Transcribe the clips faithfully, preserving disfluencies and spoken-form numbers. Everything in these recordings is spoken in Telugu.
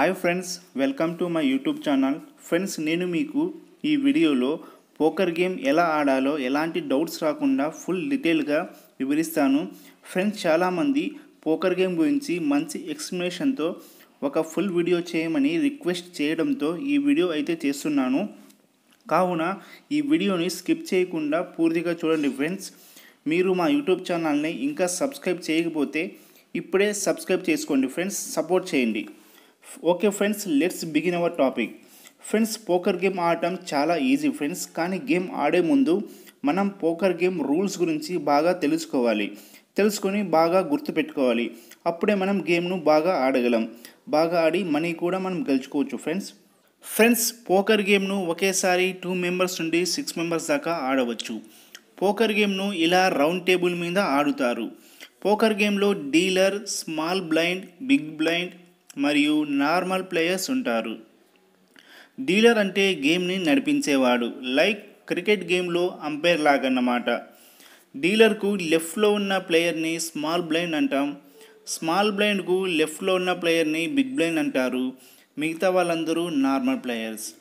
Hi friends welcome to my YouTube channel friends नेनु मीकु ई वीडियोलो पोकर गेम एला आडालो एलांटी डाउट्स राकुंडा फुल डिटेल गा विवरिस्तानु फ्रेंड्स चाला मंदी पोकर गेम गुरिंची मंची एक्सप्लेनेशन तो वका फुल वीडियो चेयमनी रिक्वेस्ट चेयडंतो ई वीडियो अयिते चेस्तुन्नानु कावुन ई वीडियोनी स्किप चेयकुंडा पूर्तिगा चूडंडी फ्रेंड्स मीरु मा यूट्यूब चैनल नि इंका सब्सक्राइब चेयकपोते इप्पुडे सब्सक्राइब चेसुकोंडी फ्रेंड्स सपोर्ट चेयंडी। Okay friends let's begin our topic. Friends poker game आडटम चाला ईजी फ्रेंड्स कानी गेम आडे मुंदु मनम पोकर गेम रूल्स गुरिंची बागा तेलुसुकोवाली तेलुसुकोनी बागा गुर्तुपेट्टुकोवाली अप्पुडे मनम गेम नु बागा आडगलम बागा आडी मनी कूडा मनम गेलुचुकोवच्चु फ्रेंड्स। फ्रेंड्स पोकर गेम नु ओकेसारी टू मेंबर्स नुंडी सिक्स मेंबर्स दाका आडवच्चु। पोकर गेम नु इला रौंड टेबुल मीद आडुतारू। पोकर गेम लो dealer small blind big blind मरियु नार्मल प्लेयर्स उंटारू। डीलर अंटे गेम नी नडिपिंचेवाडु लाइक क्रिकेट गेम लो अंपैर लागा अन्नमाट। डीलर कु लेफ्ट लो उन्न प्लेयर नी स्मॉल ब्लाइंड अंटाम, स्मॉल ब्लाइंड कु लेफ्ट लो उन्न प्लेयर नी बिग ब्लाइंड अंटारू, मिगता वाळ्ळंदरू नार्मल प्लेयर्स।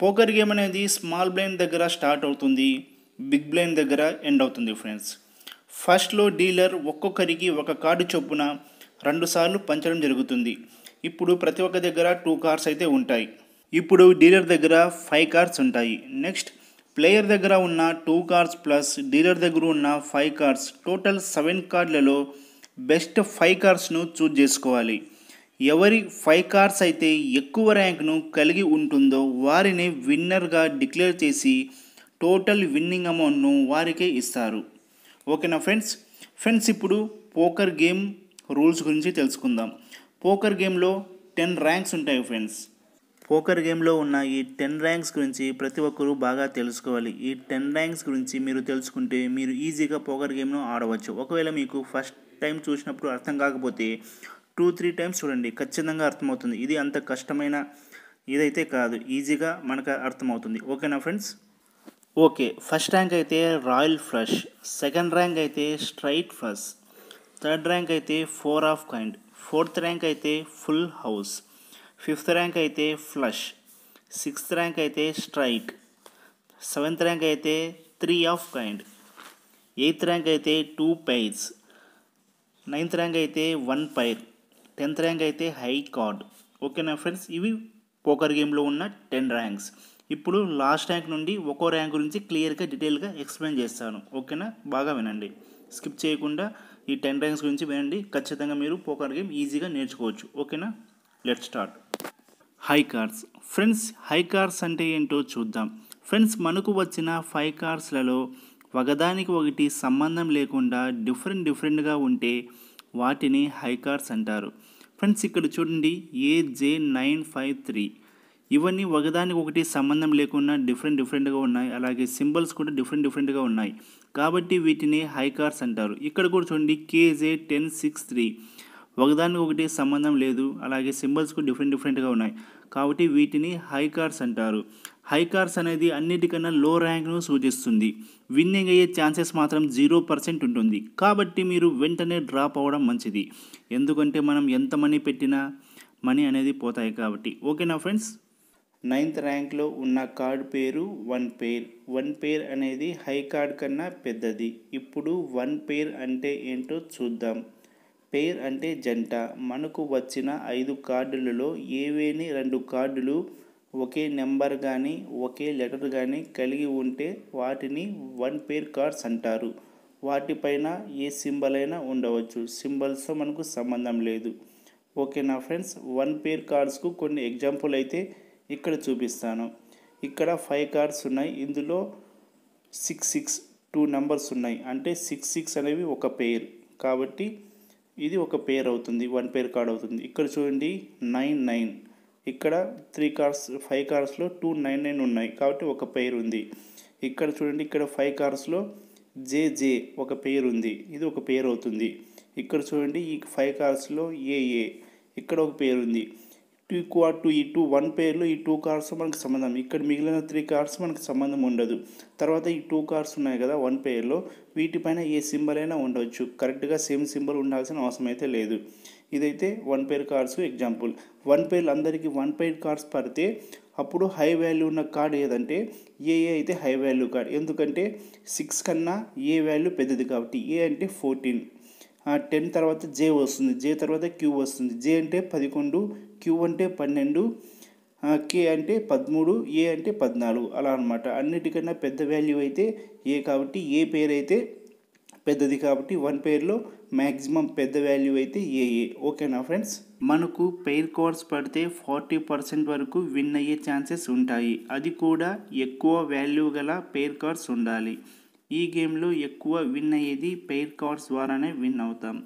पोकर गेम अनेदी स्मॉल ब्लाइंड दग्गर स्टार्ट अवुतुंदी, बिग ब्लाइंड दग्गर एंड अवुतुंदी फ्रेंड्स। फस्ट लो डीलर ओक्కొక్కరికి ఒక కార్డు చొప్పున రెండు సార్లు పంచడం జరుగుతుంది। ఇప్పుడు ప్రతి ఒక్క దగ్గర టూ కార్డ్స్ అయితే ఉంటాయి। ఇప్పుడు డీలర్ దగ్గర ఫైవ్ కార్డ్స్ ఉంటాయి। నెక్స్ట్ ప్లేయర్ దగ్గర ఉన్న టూ కార్డ్స్ ప్లస్ డీలర్ దగ్గర ఉన్న ఫైవ్ కార్డ్స్ టోటల్ సెవెన్ కార్డులలో బెస్ట్ ఫైవ్ కార్డ్స్ ను చూస్ చేసుకోవాలి। ఎవరి ఫైవ్ కార్డ్స్ అయితే ఎక్కువ ర్యాంక్ ను కలిగి ఉంటుందో వారిని విన్నర్ గా డిక్లేర్ చేసి టోటల్ విన్నింగ్ అమౌంట్ ను వారికే ఇస్తారు। ఓకేనా ఫ్రెండ్స్। ఫ్రెండ్స్ ఇప్పుడు పోకర్ గేమ్ रूल्स गुरिंची तेलुसुकुंदाम। पोकर गेम लो टेन रैंक्स उंटायि फ्रेंड्स। पोकर गेम लो उन्न ई टेन रैंक्स गुरिंची प्रति ओक्करू बागा तेलुसुकोवाली। ई टेन रैंक्स गुरिंची मीरु तेलुसुकुंटे मीरु ईजीगा पोकर गेम नु आडवच्चु। ओकवेळ मीकु फस्ट टाइम चूसिनप्पुडु अर्थं काकपोते टू थ्री टाइम्स चूडंडी खच्चितंगा अर्थमवुतुंदी। इदी अंत कष्टमैन इदैते कादु, ईजीगा मनकु अर्थमवुतुंदी। ओकेना फ्रेंड्स। ओके फस्ट रैंक अयिते रॉयल फ्लश, सेकंड रैंक अयिते स्ट्रैट फ्लश, थर्ड रैंक अयिते four of kind, fourth rank अयिते फुल हाउस, फिफ्थ रैंक अयिते फ्लश, सिक्स्थ रैंक अयिते स्ट्राइक, सेवंथ रैंक अयिते three of kind, eighth rank अयिते टू पेयर्स, नाइंथ रैंक अयिते वन पेयर, टेंथ रैंक अयिते हाई कार्ड। ओकेना फ्रेंड्स। इवी पोकर गेम लो उन्न टेन रैंक्स। इप्पुडु लास्ट रैंक नुंडी ओको रैंक गुरिंची क्लियर गा डिटेल गा एक्सप्लेन चेस्तानु। ओकेना बागा विनंडी स्किप చేయకుండా ఈ टेन ర్యాంక్స్ గురించి వినండి। ఖచ్చితంగా మీరు పోకర్ గేమ్ ఈజీగా నేర్చుకోవచ్చు। ఓకేనా let's start. High cards friends, high cards అంటే ఏంటో చూద్దాం। ఫ్రెండ్స్ మనకు వచ్చిన ఫైవ్ కార్డ్స్ లలో ఒకదానికి ఒకటి సంబంధం లేకుండా డిఫరెంట్ డిఫరెంట్ గా ఉంటే వాటిని హై కార్డ్స్ అంటారు। ఫ్రెండ్స్ ఇక్కడ చూడండి A J nine five three ఇవన్నీ ఒకదానికి ఒకటి సంబంధం లేకున్నా డిఫరెంట్ డిఫరెంట్ గా ఉన్నాయి। అలాగే సింబల్స్ కూడా డిఫరెంట్ డిఫరెంట్ గా ఉన్నాయి కాబట్టి వీటిని హై కార్డ్స్ అంటారు। ఇక్కడ కూడా చూడండి KJ one zero six three ఒకదానికి ఒకటి సంబంధం లేదు, అలాగే సింబల్స్ కూడా డిఫరెంట్ డిఫరెంట్ గా ఉన్నాయి కాబట్టి వీటిని హై కార్డ్స్ అంటారు। హై కార్డ్స్ అనేది అన్నిటికన్నా లో ర్యాంక్ ను సూచిస్తుంది। విన్నింగ్ అయ్యే ఛాన్సెస్ మాత్రం ज़ीरो परसेंट ఉంటుంది కాబట్టి మీరు వెంటనే డ్రాప్ అవడం మంచిది, ఎందుకంటే మనం ఎంత మనీ పెట్టినా మనీ అనేది పోతాయి కాబట్టి। ఓకేనా ఫ్రెండ్స్। నైన్త్ ర్యాంక్లో ఉన్న కార్డ్ పేరు వన్ పేర్, వన్ పేర్ అనేది హై కార్డ్ కన్నా పెద్దది। ఇప్పుడు వన్ పేర్ అంటే ఏంటో చూద్దాం। పేర్ అంటే జంట। మనకు వచ్చిన ఐదు కార్డులలో ఏవేని రెండు కార్డులు ఒకే నెంబర్ కానీ ఒకే లెటర్ కానీ కలిగి ఉంటే వాటిని వన్ పేర్ కార్డ్స్ అంటారు। వాటిపైన ఏ సింబల్ అయినా ఉండవచ్చు, సింబల్స్తో మనకు సంబంధం లేదు। ఓకేనా ఫ్రెండ్స్। వన్ పేర్ కార్డ్స్కు కొన్ని ఎగ్జాంపుల్ అయితే ఇక్కడ చూపిస్తాను। ఇక్కడ ఫైవ్ కార్డ్స్ ఉన్నాయి, ఇందులో సిక్స్ సిక్స్ టూ నెంబర్స్ ఉన్నాయి, అంటే సిక్స్ సిక్స్ అనేవి ఒక పేర్ కాబట్టి ఇది ఒక పేర్ అవుతుంది, వన్ పేర్ కార్డ్ అవుతుంది। ఇక్కడ చూడండి నైన్ నైన్, ఇక్కడ త్రీ కార్డ్స్ ఫైవ్ కార్డ్స్లో టూ నైన్ నైన్ ఉన్నాయి కాబట్టి ఒక పేర్ ఉంది। ఇక్కడ చూడండి ఇక్కడ ఫైవ్ కార్డ్స్లో జే జే ఒక పేర్ ఉంది, ఇది ఒక పేర్ అవుతుంది। ఇక్కడ చూడండి ఈ ఫైవ్ కార్డ్స్లో ఏఏ ఇక్కడ ఒక పేరు ఉంది। టూ క్వార్ టూ ఈ టూ వన్ పేర్లో ఈ టూ కార్డ్స్ మనకు సంబంధం, ఇక్కడ మిగిలిన త్రీ కార్డ్స్ మనకు సంబంధం ఉండదు। తర్వాత ఈ టూ కార్డ్స్ ఉన్నాయి కదా వన్ పేర్లో, వీటిపైన ఏ సింబల్ అయినా ఉండవచ్చు, కరెక్ట్గా సేమ్ సింబల్ ఉండాల్సిన అవసరం అయితే లేదు। ఇదైతే one pair cards example. One pair అందరికీ వన్ పేర్ కార్డ్స్ పడితే అప్పుడు హై వాల్యూ ఉన్న కార్డ్ ఏదంటే ఏఏ అయితే హై వాల్యూ కార్డ్. ఎందుకంటే సిక్స్ కన్నా ఏ వాల్యూ పెద్దది కాబట్టి ఏ అంటే ఫోర్టీన్, టెన్ తర్వాత జే వస్తుంది, జే తర్వాత క్యూ వస్తుంది, జే అంటే పదకొండు, క్యూ అంటే పన్నెండు, కే అంటే పదమూడు, ఏ అంటే పద్నాలుగు, అలా అనమాట. అన్నిటికన్నా పెద్ద వాల్యూ అయితే ఏ కాబట్టి ఏ పేరు అయితే పెద్దది కాబట్టి వన్ పేర్లో మ్యాక్సిమం పెద్ద వాల్యూ అయితే ఏఏ. ఓకేనా ఫ్రెండ్స్, మనకు పెయిర్ కార్డ్స్ పడితే ఫార్టీ పర్సెంట్ వరకు విన్ అయ్యే ఛాన్సెస్ ఉంటాయి, అది కూడా ఎక్కువ వాల్యూ గల పెయిర్ కార్డ్స్ ఉండాలి. ఈ గేమ్లో ఎక్కువ విన్ అయ్యేది పెయిర్ కార్డ్స్ ద్వారానే విన్ అవుతాం.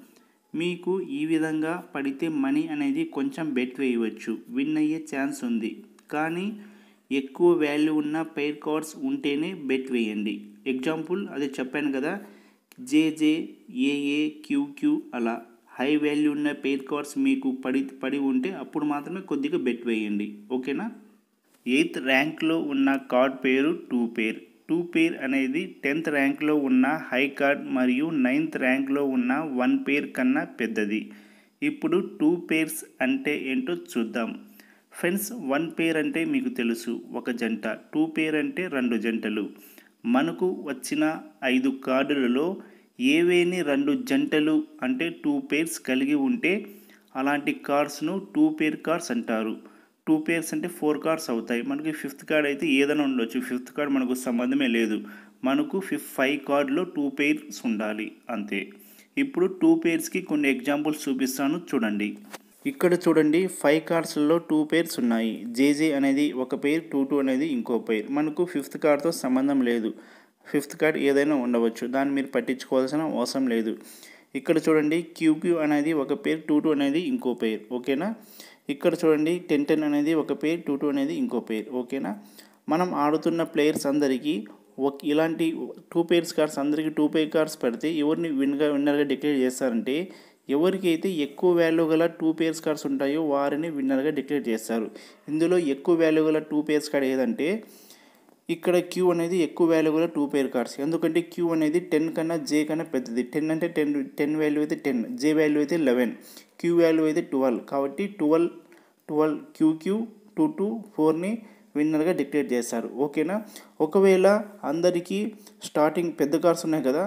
మీకు ఈ విధంగా పడితే మనీ అనేది కొంచెం బెట్ వేయవచ్చు, విన్ అయ్యే ఛాన్స్ ఉంది. కానీ ఎక్కువ వాల్యూ ఉన్న పెయిర్ కార్డ్స్ ఉంటేనే బెట్ వేయండి. ఎగ్జాంపుల్ అదే చెప్పాను కదా, జేజే ఏఏ క్యూక్యూ అలా హై వాల్యూ ఉన్న పెయిర్ కార్డ్స్ మీకు పడి పడి ఉంటే అప్పుడు మాత్రమే కొద్దిగా బెట్ వేయండి. ఓకేనా, ఎయిత్ ర్యాంక్లో ఉన్న కార్డ్ పేరు టూ పేర్. టూ పేర్ అనేది టెన్త్ ర్యాంక్లో ఉన్న హై కార్డ్ మరియు నైన్త్ ర్యాంక్లో ఉన్న వన్ పేర్ కన్నా పెద్దది. ఇప్పుడు టూ పేర్స్ అంటే ఏంటో చూద్దాం ఫ్రెండ్స్. వన్ పేర్ అంటే మీకు తెలుసు, ఒక జంట. టూ పేర్ అంటే రెండు జంటలు. మనకు వచ్చిన ఐదు కార్డులలో ఏవేని రెండు జంటలు అంటే టూ పేర్స్ కలిగి ఉంటే అలాంటి కార్డ్స్ను టూ పేర్ కార్డ్స్ అంటారు. టూ పేర్స్ అంటే ఫోర్ కార్డ్స్ అవుతాయి. మనకి ఫిఫ్త్ కార్డ్ అయితే ఏదైనా ఉండొచ్చు, ఫిఫ్త్ కార్డ్ మనకు సంబంధమే లేదు. మనకు ఫిఫ్ ఫైవ్ కార్డులో టూ పేర్స్ ఉండాలి అంతే. ఇప్పుడు టూ పేర్స్కి కొన్ని ఎగ్జాంపుల్స్ చూపిస్తాను చూడండి. ఇక్కడ చూడండి, ఫైవ్ కార్డ్స్లో టూ పేర్స్ ఉన్నాయి. జేజే అనేది ఒక పేర్, టూ టూ అనేది ఇంకో పేర్. మనకు ఫిఫ్త్ కార్డ్తో సంబంధం లేదు, ఫిఫ్త్ కార్డ్ ఏదైనా ఉండవచ్చు, దాన్ని మీరు పట్టించుకోవాల్సిన అవసరం లేదు. ఇక్కడ చూడండి, క్యూక్యూ అనేది ఒక పేర్, టూ టూ అనేది ఇంకో పేర్. ఓకేనా, ఇక్కడ చూడండి, టెన్ టెన్ అనేది ఒక పేర్, టూ టూ అనేది ఇంకో పేర్. ఓకేనా, మనం ఆడుతున్న ప్లేయర్స్ అందరికీ ఒక ఇలాంటి టూ పేర్స్ కార్డ్స్ అందరికీ టూ పేర్ కార్డ్స్ పెడితే ఎవరిని విన్గా విన్నర్గా డిక్లేర్ చేస్తారంటే ఎవరికైతే ఎక్కువ వాల్యూ గల టూ పేర్స్ కార్డ్స్ ఉంటాయో వారిని విన్నర్గా డిక్లేర్ చేస్తారు. ఇందులో ఎక్కువ వాల్యూ గల టూ పేర్స్ కార్డ్ ఏదంటే ఇక్కడ క్యూ అనేది ఎక్కువ వాల్యూ గల టూ పేర్ కార్డ్స్. ఎందుకంటే క్యూ అనేది టెన్ కన్నా జే కన్నా పెద్దది. టెన్ అంటే టెన్ టెన్ వాల్యూ అయితే టెన్, జే వాల్యూ అయితే లెవెన్, క్యూ వాల్యూ అయితే ట్వెల్వ్. కాబట్టి twelve twelve Q Q two two ఫోర్ని విన్నర్గా డిక్లేర్ చేస్తారు. ఓకేనా, ఒకవేళ అందరికీ స్టార్టింగ్ పెద్ద కార్డ్స్ ఉన్నాయి కదా,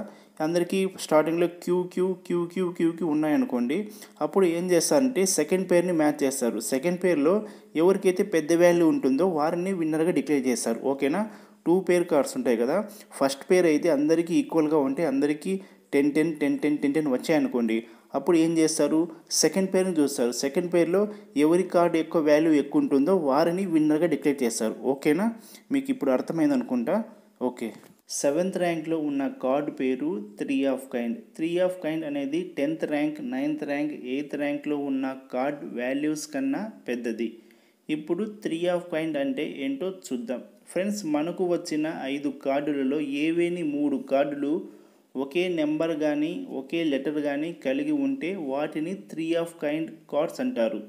అందరికీ స్టార్టింగ్లో Q Q Q Q Q Q ఉన్నాయనుకోండి, అప్పుడు ఏం చేస్తారంటే సెకండ్ పేర్ని మ్యాచ్ చేస్తారు. సెకండ్ పేర్లో ఎవరికైతే పెద్ద వాల్యూ ఉంటుందో వారిని విన్నర్గా డిక్లేర్ చేస్తారు. ఓకేనా, టూ పేర్ కార్డ్స్ ఉంటాయి కదా, ఫస్ట్ పేర్ అయితే అందరికీ ఈక్వల్గా ఉంటే అందరికీ ten ten ten ten ten ten వచ్చాయనుకోండి, అప్పుడు ఏం చేస్తారు సెకండ్ పేర్ని చూస్తారు. సెకండ్ పేర్లో ఎవరి కార్డు ఎక్కువ వాల్యూ ఎక్కువ ఉంటుందో వారిని విన్నర్గా డిక్లేర్ చేస్తారు. ఓకేనా, మీకు ఇప్పుడు అర్థమైంది అనుకుంటా. ఓకే, సెవెంత్ ర్యాంక్లో ఉన్న కార్డు పేరు three of kind. Three of kind అనేది tenth rank, ninth rank, eighth ర్యాంక్లో ఉన్న కార్డ్ వాల్యూస్ కన్నా పెద్దది. ఇప్పుడు త్రీ ఆఫ్ కైండ్ అంటే ఏంటో చూద్దాం ఫ్రెండ్స్. మనకు వచ్చిన ఐదు కార్డులలో ఏవేని మూడు కార్డులు ఒకే నెంబర్ కానీ ఒకే లెటర్ కానీ కలిగి ఉంటే వాటిని త్రీ ఆఫ్ కైండ్ కార్డ్స్ అంటారు.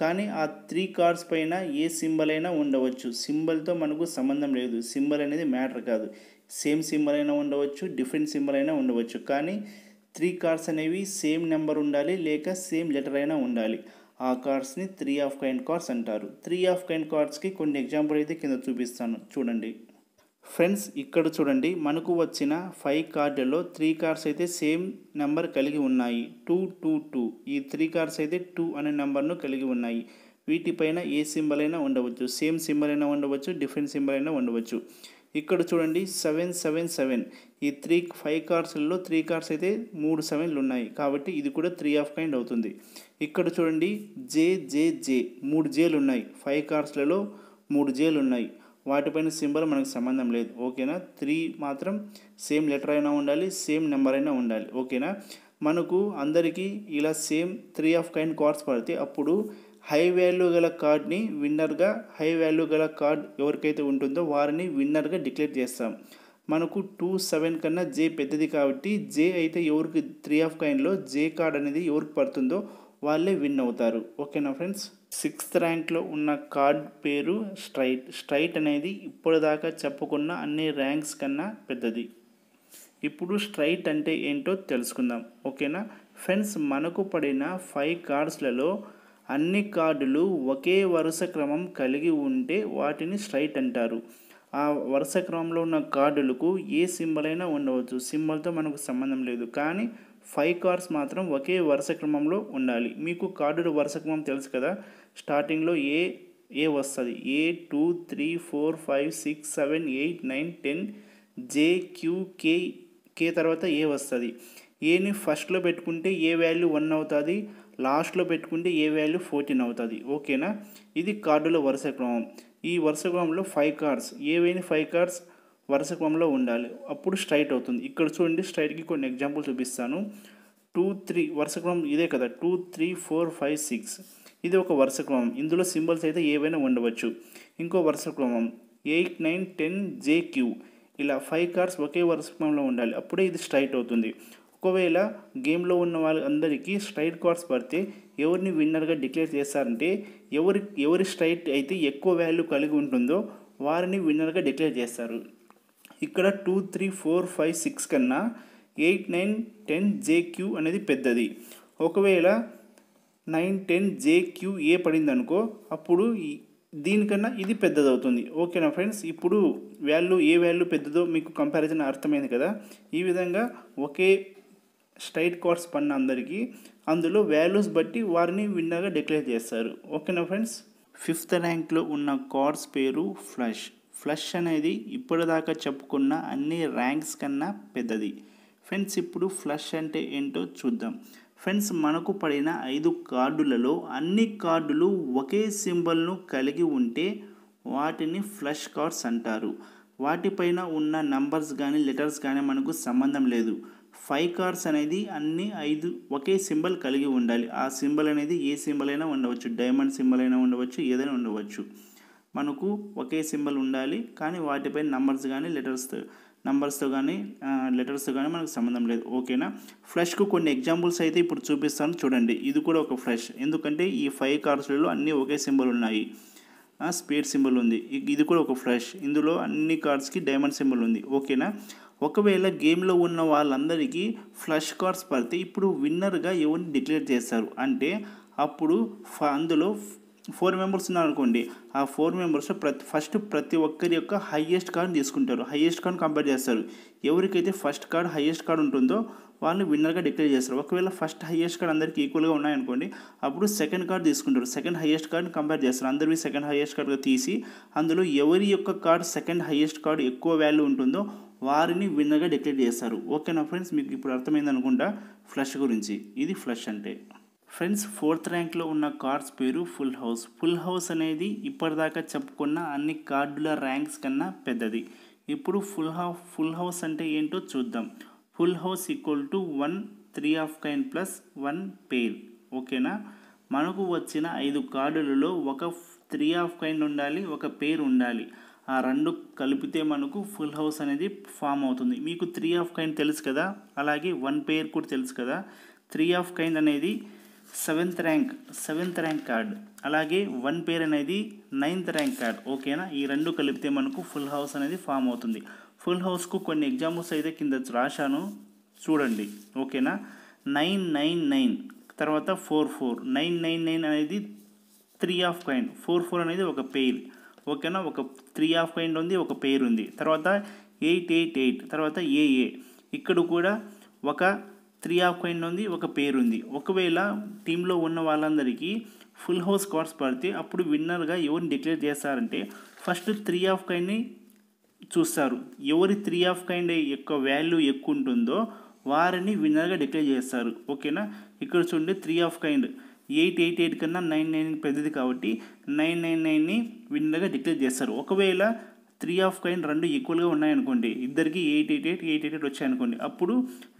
కానీ ఆ త్రీ కార్డ్స్ పైన ఏ సింబల్ అయినా ఉండవచ్చు, సింబల్తో మనకు సంబంధం లేదు, సింబల్ అనేది మ్యాటర్ కాదు. సేమ్ సింబల్ అయినా ఉండవచ్చు, డిఫరెంట్ సింబల్ అయినా ఉండవచ్చు, కానీ త్రీ కార్డ్స్ అనేవి సేమ్ నెంబర్ ఉండాలి లేక సేమ్ లెటర్ అయినా ఉండాలి. ఆ కార్డ్స్ని త్రీ ఆఫ్ కైండ్ కార్డ్స్ అంటారు. త్రీ ఆఫ్ కైండ్ కార్డ్స్కి కొన్ని ఎగ్జాంపుల్ అయితే కింద చూపిస్తాను చూడండి ఫ్రెండ్స్. ఇక్కడ చూడండి, మనకు వచ్చిన ఫైవ్ కార్డులలో త్రీ కార్డ్స్ అయితే సేమ్ నెంబర్ కలిగి ఉన్నాయి, టూ టూ టూ. ఈ త్రీ కార్డ్స్ అయితే టూ అనే నెంబర్ను కలిగి ఉన్నాయి. వీటిపైన ఏ సింబల్ అయినా ఉండవచ్చు, సేమ్ సింబల్ అయినా ఉండవచ్చు, డిఫరెంట్ సింబల్ అయినా ఉండవచ్చు. ఇక్కడ చూడండి, సెవెన్ సెవెన్ సెవెన్. ఈ త్రీ ఫైవ్ కార్డ్స్లలో త్రీ కార్డ్స్ అయితే మూడు సెవెన్లు ఉన్నాయి కాబట్టి ఇది కూడా త్రీ ఆఫ్ కైండ్ అవుతుంది. ఇక్కడ చూడండి, జే జే జే. మూడు జేలు ఉన్నాయి, ఫైవ్ కార్డ్స్లలో మూడు జేలు ఉన్నాయి, వాటిపైన సింబల్ మనకు సంబంధం లేదు. ఓకేనా, త్రీ మాత్రం సేమ్ లెటర్ అయినా ఉండాలి, సేమ్ నెంబర్ అయినా ఉండాలి. ఓకేనా, మనకు అందరికీ ఇలా same three of kind cards పడితే అప్పుడు హై వాల్యూ గల కార్డ్ని విన్నర్గా, హై వాల్యూ గల కార్డ్ ఎవరికైతే ఉంటుందో వారిని విన్నర్గా డిక్లేర్ చేస్తాం. మనకు టూ సెవెన్ కన్నా జే పెద్దది కాబట్టి జే అయితే ఎవరికి త్రీ ఆఫ్ కైండ్లో జే కార్డ్ అనేది ఎవరికి పడుతుందో వాళ్ళే విన్ అవుతారు. ఓకేనా ఫ్రెండ్స్, సిక్స్త్ ర్యాంక్లో ఉన్న కార్డ్ పేరు స్ట్రైట్. స్ట్రైట్ అనేది ఇప్పటిదాకా చెప్పుకున్న అన్ని ర్యాంక్స్ కన్నా పెద్దది. ఇప్పుడు స్ట్రైట్ అంటే ఏంటో తెలుసుకుందాం. ఓకేనా ఫ్రెండ్స్ మనకు పడిన ఫైవ్ కార్డ్స్లలో అన్ని కార్డులు ఒకే వరుస క్రమం కలిగి ఉంటే వాటిని స్ట్రైట్ అంటారు. ఆ వరుస క్రమంలో ఉన్న కార్డులకు ఏ సింబల్ అయినా ఉండవచ్చు, సింబల్తో మనకు సంబంధం లేదు. కానీ ఫైవ్ కార్డ్స్ మాత్రం ఒకే వరుస క్రమంలో ఉండాలి. మీకు కార్డుల వరుస క్రమం తెలుసు కదా, స్టార్టింగ్లో ఏ ఏ వస్తుంది, A two three four five six seven eight nine ten J Q K K తర్వాత ఏ వస్తుంది. ఏని ఫస్ట్లో పెట్టుకుంటే ఏ వాల్యూ వన్ అవుతుంది, లాస్ట్లో పెట్టుకుంటే ఏ వాల్యూ ఫోర్టీన్ అవుతుంది. ఓకేనా, ఇది కార్డుల వరుస క్రమం. ఈ వరుస క్రమంలో ఫైవ్ కార్డ్స్, ఏవైనా ఫైవ్ కార్డ్స్ వరుస క్రమంలో ఉండాలి, అప్పుడు స్ట్రైట్ అవుతుంది. ఇక్కడ చూడండి, స్ట్రైట్కి కొన్ని ఎగ్జాంపుల్ చూపిస్తాను. టూ త్రీ వరుస క్రమం ఇదే కదా, two three four five six ఇది ఒక వరుస క్రమం, ఇందులో సింబల్స్ అయితే ఏవైనా ఉండవచ్చు. ఇంకో వరుస క్రమం eight nine ten J Q, ఇలా ఫైవ్ కార్డ్స్ ఒకే వరుస క్రమంలో ఉండాలి, అప్పుడే ఇది స్ట్రైట్ అవుతుంది. ఒకవేళ గేమ్లో ఉన్న వాళ్ళందరికీ స్ట్రైట్ కార్డ్స్ పడితే ఎవరిని విన్నర్గా డిక్లేర్ చేస్తారంటే, ఎవరి ఎవరి స్ట్రైట్ అయితే ఎక్కువ వాల్యూ కలిగి ఉంటుందో వారిని విన్నర్గా డిక్లేర్ చేస్తారు. ఇక్కడ two three four five six కన్నా eight nine ten J Q అనేది పెద్దది. ఒకవేళ nine ten J Q A పడింది అనుకో, అప్పుడు దీనికన్నా ఇది పెద్దదవుతుంది. ఓకేనా ఫ్రెండ్స్, ఇప్పుడు వాల్యూ ఏ వాల్యూ పెద్దదో మీకు కంపారిజన్ అర్థమైంది కదా. ఈ విధంగా ఒకే స్ట్రైట్ కార్డ్స్ పడిన అందరికీ అందులో వాల్యూస్ బట్టి వారిని విన్నర్గా డిక్లేర్ చేస్తారు. ఓకేనా ఫ్రెండ్స్, ఫిఫ్త్ ర్యాంక్లో ఉన్న కార్డ్స్ పేరు ఫ్లష్. ఫ్లష్ అనేది ఇప్పటిదాకా చెప్పుకున్న అన్ని ర్యాంక్స్ కన్నా పెద్దది. ఫ్రెండ్స్, ఇప్పుడు ఫ్లష్ అంటే ఏంటో చూద్దాం. ఫ్రెండ్స్, మనకు పడిన ఐదు కార్డులలో అన్ని కార్డులు ఒకే సింబల్ను కలిగి ఉంటే వాటిని ఫ్లష్ కార్డ్స్ అంటారు. వాటిపైన ఉన్న నంబర్స్ కానీ లెటర్స్ కానీ మనకు సంబంధం లేదు. ఫైవ్ కార్డ్స్ అనేది అన్ని ఐదు ఒకే సింబల్ కలిగి ఉండాలి. ఆ సింబల్ అనేది ఏ సింబల్ అయినా ఉండవచ్చు, డైమండ్ సింబల్ అయినా ఉండవచ్చు, ఏదైనా ఉండవచ్చు. మనకు ఒకే సింబల్ ఉండాలి, కానీ వాటిపై నంబర్స్ కానీ లెటర్స్తో నంబర్స్తో కానీ లెటర్స్తో కానీ మనకు సంబంధం లేదు. ఓకేనా, ఫ్లష్కు కొన్ని ఎగ్జాంపుల్స్ అయితే ఇప్పుడు చూపిస్తాను, చూడండి. ఇది కూడా ఒక ఫ్లష్, ఎందుకంటే ఈ ఫైవ్ కార్డ్స్లలో అన్నీ ఒకే సింబల్ ఉన్నాయి. స్పేడ్ సింబల్ ఉంది, ఇది కూడా ఒక ఫ్లష్, ఇందులో అన్ని కార్డ్స్కి డైమండ్ సింబల్ ఉంది. ఓకేనా, ఒకవేళ గేమ్లో ఉన్న వాళ్ళందరికీ ఫ్లష్ కార్డ్స్ పడితే ఇప్పుడు విన్నర్గా ఎవరిని డిక్లేర్ చేస్తారు అంటే, అప్పుడు అందులో ఫోర్ మెంబర్స్ ఉన్నారనుకోండి, ఆ ఫోర్ మెంబర్స్లో ప్రతి ఫస్ట్ ప్రతి ఒక్కరి యొక్క హైయెస్ట్ కార్డ్ తీసుకుంటారు, హైయెస్ట్ కార్డ్ కంపేర్ చేస్తారు. ఎవరికైతే ఫస్ట్ కార్డ్ హైయెస్ట్ కార్డ్ ఉంటుందో వాళ్ళని విన్నర్గా డిక్లేర్ చేస్తారు. ఒకవేళ ఫస్ట్ హైయెస్ట్ కార్డ్ అందరికీ ఈక్వల్గా ఉన్నాయనుకోండి, అప్పుడు సెకండ్ కార్డ్ తీసుకుంటారు, సెకండ్ హైయెస్ట్ కార్డ్ని కంపేర్ చేస్తారు. అందరివి సెకండ్ హైయెస్ట్ కార్డ్గా తీసి అందులో ఎవరి యొక్క కార్డ్ సెకండ్ హైయెస్ట్ కార్డ్ ఎక్కువ వాల్యూ ఉంటుందో వారిని విన్నర్గా డిక్లేర్ చేస్తారు. ఓకేనా ఫ్రెండ్స్, మీకు ఇప్పుడు అర్థమైంది అనుకుంటా ఫ్లష్ గురించి. ఇది ఫ్లష్ అంటే. ఫ్రెండ్స్, ఫోర్త్ ర్యాంక్లో ఉన్న కార్డ్స్ పేరు ఫుల్ హౌస్. ఫుల్ హౌస్ అనేది ఇప్పటిదాకా చెప్పుకున్న అన్ని కార్డుల ర్యాంక్స్ కన్నా పెద్దది. ఇప్పుడు ఫుల్ హౌ ఫుల్ హౌస్ అంటే ఏంటో చూద్దాం. Full house equal to one three of kind plus one pair. ఓకేనా, మనకు వచ్చిన ఐదు కార్డులలో ఒక త్రీ ఆఫ్ కైన్ ఉండాలి, ఒక పెయిర్ ఉండాలి. ఆ రెండు కలిపితే మనకు ఫుల్ హౌస్ అనేది ఫామ్ అవుతుంది. మీకు త్రీ ఆఫ్ కైన్ తెలుసు కదా, అలాగే వన్ పెయిర్ కూడా తెలుసు కదా. త్రీ ఆఫ్ కైన్ అనేది seventh rank seventh rank card, అలాగే వన్ పెయిర్ అనేది నైన్త్ ర్యాంక్ కార్డ్. ఓకేనా, ఈ రెండు కలిపితే మనకు ఫుల్ హౌస్ అనేది ఫామ్ అవుతుంది. ఫుల్ హౌస్కు కొన్ని ఎగ్జాంపుల్స్ అయితే కింద రాశాను, చూడండి. ఓకేనా, నైన్ నైన్ నైన్ తర్వాత four four nine nine nine అనేది three of kind, four four అనేది ఒక పెయిర్. ఓకేనా, ఒక త్రీ ఆఫ్ కైన్ ఉంది, ఒక పెయిర్ ఉంది. తర్వాత ఎయిట్ ఎయిట్ ఎయిట్ తర్వాత ఏఏ, ఇక్కడ కూడా ఒక త్రీ ఆఫ్ కైన్ ఉంది, ఒక పెయిర్ ఉంది. ఒకవేళ టీంలో ఉన్న వాళ్ళందరికీ ఫుల్ హౌస్ కార్డ్స్ పడితే అప్పుడు విన్నర్గా ఎవరిని డిక్లేర్ చేస్తారంటే, ఫస్ట్ త్రీ ఆఫ్ కైన్ని చూస్తారు, ఎవరి త్రీ ఆఫ్ కైన్ యొక్క వాల్యూ ఎక్కువ ఉంటుందో వారిని విన్నర్గా డిక్లేర్ చేస్తారు. ఓకేనా, ఇక్కడ చూడండి, three of kind eight eight eight కన్నా నైన్ నైన్ పెద్దది కాబట్టి నైన్ నైన్ నైన్ని విన్నర్గా డిక్లేర్ చేస్తారు. ఒకవేళ త్రీ ఆఫ్ కైన్ రెండు ఈక్వల్గా ఉన్నాయనుకోండి, ఇద్దరికి eight eight eight eight eight eight వచ్చాయనుకోండి, అప్పుడు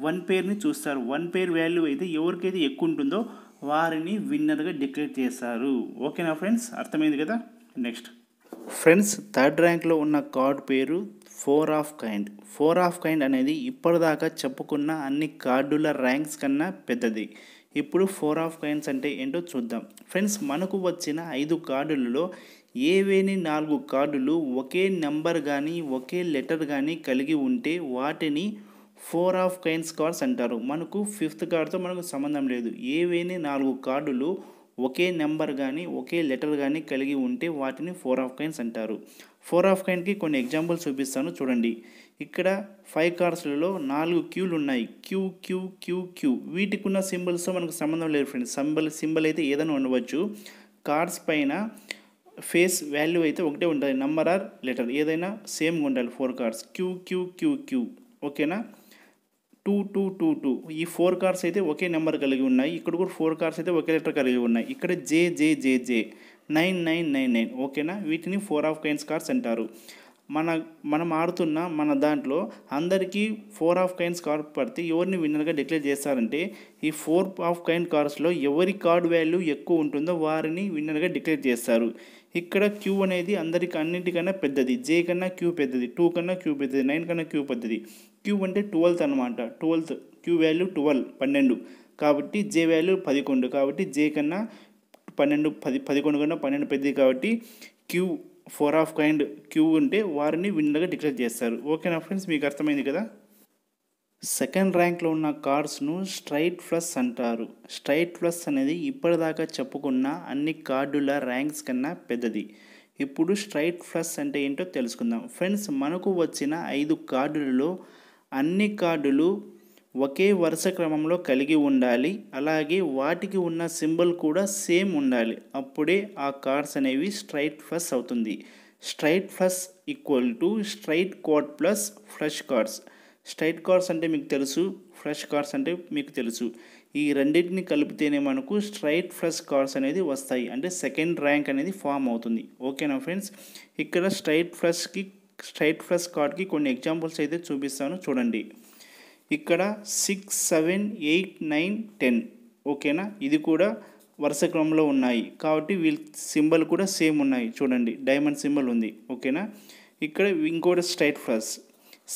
వన్ పెయిర్ని చూస్తారు. వన్ పెయిర్ వాల్యూ అయితే ఎవరికైతే ఎక్కువ ఉంటుందో వారిని విన్నర్గా డిక్లేర్ చేస్తారు. ఓకేనా ఫ్రెండ్స్, అర్థమైంది కదా. నెక్స్ట్ ఫ్రెండ్స్, థర్డ్ ర్యాంక్లో ఉన్న కార్డ్ పేరు four of kind. Four of kind అనేది ఇప్పటిదాకా చెప్పుకున్న అన్ని కార్డుల ర్యాంక్స్ కన్నా పెద్దది. ఇప్పుడు ఫోర్ ఆఫ్ కైన్స్ అంటే ఏంటో చూద్దాం. ఫ్రెండ్స్, మనకు వచ్చిన ఐదు కార్డులలో ఏవేని నాలుగు కార్డులు ఒకే నెంబర్ కానీ ఒకే లెటర్ కానీ కలిగి ఉంటే వాటిని फोर आफ् कैंस कार्ड्स अंटारू मन को फिफ्थ कार्ड तो मन संबंधम लेदु एवैना नालुगु कार्डुलु ఒకే నెంబర్ గాని ఒకే లెటర్ గాని కలిగి ఉంటే వాటిని ఫోర్ ఆఫ్ కైన్స్ అంటారు। ఫోర్ ఆఫ్ కైన్ కి కొన్ని ఎగ్జాంపుల్స్ చూపిస్తాను చూడండి। ఇక్కడ ఫైవ్ కార్డ్స్ లలో నాలుగు క్యూలు ఉన్నాయి। క్యూ క్యూ క్యూ క్యూ వీటికున్న సింబల్స్ తో మనకు సంబంధం లేదు ఫ్రెండ్స్। సింబల్ సింబల్ అయితే ఏదైనా ఉండవచ్చు, కార్డ్స్ పైన ఫేస్ వాల్యూ అయితే ఒకటే ఉంటది, నంబర్ ఆర్ లెటర్ ఏదైనా సేమ్ ఉండాలి। Four cards Q Q Q Q ఓకేనా। टू टू टू टू ఈ फोर కార్డ్స్ అయితే ఒకే నెంబర్ కలిగి ఉన్నాయి। ఇక్కడ కూడా फोर కార్డ్స్ అయితే ఒకే లెటర్ కలిగి ఉన్నాయి। ఇక్కడ J J J J nine nine nine nine ఓకేనా। వీటిని ఫోర్ ఆఫ్ కైన్స్ కార్డ్స్ అంటారు। మన మనం ఆడుతున్న మన దాంట్లో అందరికీ ఫోర్ ఆఫ్ కైన్స్ కార్డ్ పడితే ఎవరిని విన్నర్గా డిక్లేర్ చేస్తారంటే ఈ ఫోర్ ఆఫ్ కైన్ కార్డ్స్లో ఎవరి కార్డ్ వాల్యూ ఎక్కువ ఉంటుందో వారిని విన్నర్గా డిక్లేర్ చేస్తారు। ఇక్కడ క్యూ అనేది అందరికి అన్నిటికన్నా పెద్దది, జే కన్నా క్యూ పెద్దది, టూ కన్నా క్యూ పెద్దది, నైన్ కన్నా క్యూ పెద్దది। క్యూ అంటే ట్వెల్త్ అనమాట, ట్వెల్త్ క్యూ వాల్యూ ట్వెల్వ్ పన్నెండు కాబట్టి జే వాల్యూ పదకొండు కాబట్టి జే కన్నా పన్నెండు పది పదకొండు కన్నా పన్నెండు పెద్దది కాబట్టి Q four of kind Q ఉంటే వారిని విన్నర్గా డిక్లేర్ చేస్తారు। ఓకేనా ఫ్రెండ్స్, మీకు అర్థమైంది కదా। సెకండ్ ర్యాంక్లో ఉన్న కార్డ్స్ను స్ట్రైట్ ప్లస్ అంటారు। స్ట్రైట్ ప్లస్ అనేది ఇప్పటిదాకా చెప్పుకున్న అన్ని కార్డుల ర్యాంక్స్ కన్నా పెద్దది। ఇప్పుడు స్ట్రైట్ ప్లస్ అంటే ఏంటో తెలుసుకుందాం ఫ్రెండ్స్। మనకు వచ్చిన ఐదు కార్డులలో అన్ని కార్డులు ఒకే వరుస క్రమంలో కలిగి ఉండాలి, అలాగే వాటికి ఉన్న సింబల్ కూడా సేమ్ ఉండాలి, అప్పుడే ఆ కార్డ్స్ అనేవి స్ట్రైట్ ప్లస్ అవుతుంది। Straight plus equal to straight card plus flush cards. Straight cards అంటే మీకు తెలుసు, ఫ్లష్ కార్డ్స్ అంటే మీకు తెలుసు, ఈ రెండింటిని కలిపితేనే మనకు స్ట్రైట్ ప్లస్ కార్డ్స్ అనేది వస్తాయి, అంటే సెకండ్ ర్యాంక్ అనేది ఫామ్ అవుతుంది। ఓకేనా ఫ్రెండ్స్, ఇక్కడ స్ట్రైట్ ప్లస్కి స్ట్రైట్ ప్లస్ కార్డ్కి కొన్ని ఎగ్జాంపుల్స్ అయితే చూపిస్తాను చూడండి। ఇక్కడ six seven eight nine ten ఓకేనా, ఇది కూడా వరుస క్రమంలో ఉన్నాయి కాబట్టి వీళ్ళ సింబల్ కూడా సేమ్ ఉన్నాయి చూడండి, డైమండ్ సింబల్ ఉంది ఓకేనా। ఇక్కడ ఇంకోటి straight plus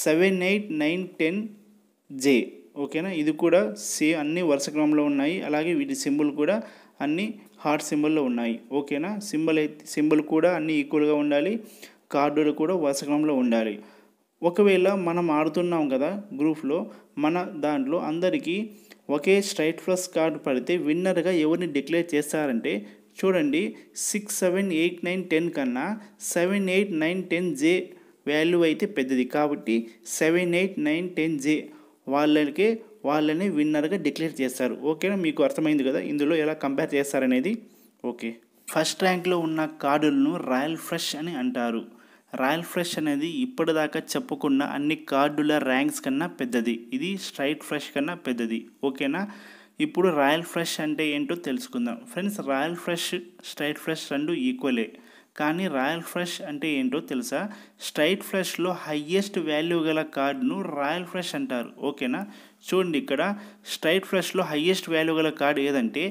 seven eight nine ten J ఓకేనా, ఇది కూడా సేమ్ అన్ని వరుస క్రమంలో ఉన్నాయి, అలాగే వీటి సింబల్ కూడా అన్ని హార్ట్ సింబల్లో ఉన్నాయి ఓకేనా। సింబల్ అయితే సింబల్ కూడా అన్ని ఈక్వల్గా ఉండాలి, కార్డులు కూడా వరుస క్రమంలో ఉండాలి। ఒకవేళ మనం ఆడుతున్నాం కదా గ్రూప్లో, మన దాంట్లో అందరికీ ఒకే స్ట్రైట్ ప్లస్ కార్డు పడితే విన్నర్గా ఎవరిని డిక్లేర్ చేస్తారంటే చూడండి, six seven eight nine ten కన్నా seven eight nine ten J value అయితే పెద్దది కాబట్టి seven eight nine ten J వాళ్ళకే వాళ్ళని విన్నర్గా డిక్లేర్ చేస్తారు ఓకేనా। మీకు అర్థమైంది కదా ఇందులో ఎలా కంపేర్ చేస్తారనేది ఓకే। ఫస్ట్ ర్యాంక్లో ఉన్న కార్డులను రాయల్ ఫ్రెష్ అని అంటారు। రాయల్ ఫ్రెష్ అనేది ఇప్పటిదాకా చెప్పుకున్న అన్ని కార్డుల ర్యాంక్స్ కన్నా పెద్దది, ఇది స్ట్రైట్ ఫ్రెష్ కన్నా పెద్దది ఓకేనా। ఇప్పుడు రాయల్ ఫ్రెష్ అంటే ఏంటో తెలుసుకుందాం friends. Royal fresh straight fresh రెండు ఈక్వలే, కానీ రాయల్ ఫ్రెష్ అంటే ఏంటో తెలుసా, స్ట్రైట్ ఫ్రెష్లో హయ్యెస్ట్ వాల్యూ గల కార్డును రాయల్ ఫ్రెష్ అంటారు ఓకేనా। చూడండి ఇక్కడ స్ట్రైట్ ఫ్రెష్లో హయ్యెస్ట్ వాల్యూ గల కార్డు ఏదంటే